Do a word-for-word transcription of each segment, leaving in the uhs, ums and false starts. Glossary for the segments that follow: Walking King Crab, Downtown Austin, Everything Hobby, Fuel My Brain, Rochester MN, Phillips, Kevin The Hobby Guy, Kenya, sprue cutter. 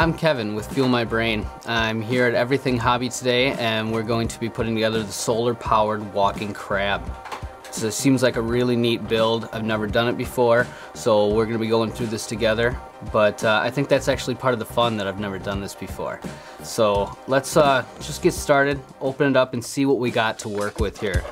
I'm Kevin with Fuel My Brain. I'm here at Everything Hobby today, and we're going to be putting together the solar-powered walking crab. So it seems like a really neat build. I've never done it before, so we're gonna be going through this together. But uh, I think that's actually part of the fun, that I've never done this before. So let's uh, just get started, open it up, and see what we got to work with here.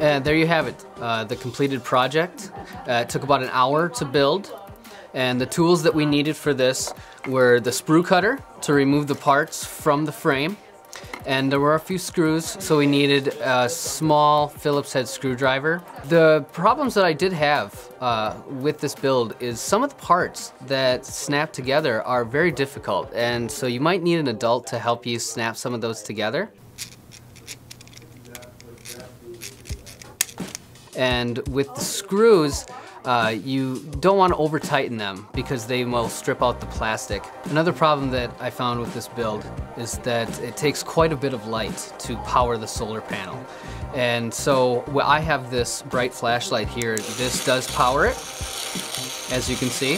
And there you have it, uh, the completed project. Uh, it took about an hour to build, and the tools that we needed for this were the sprue cutter to remove the parts from the frame, and there were a few screws, so we needed a small Phillips head screwdriver. The problems that I did have uh, with this build is some of the parts that snap together are very difficult, and so you might need an adult to help you snap some of those together. And with the screws, uh, you don't want to over tighten them because they will strip out the plastic. Another problem that I found with this build is that it takes quite a bit of light to power the solar panel. And so well, I have this bright flashlight here. This does power it, as you can see.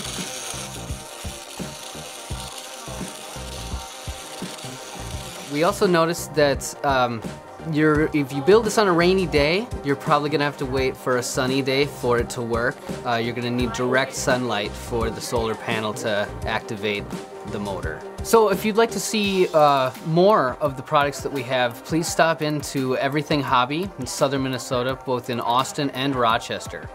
We also noticed that um, You're, if you build this on a rainy day, you're probably gonna have to wait for a sunny day for it to work. Uh, you're gonna need direct sunlight for the solar panel to activate the motor. So if you'd like to see uh, more of the products that we have, please stop into Everything Hobby in southern Minnesota, both in Austin and Rochester.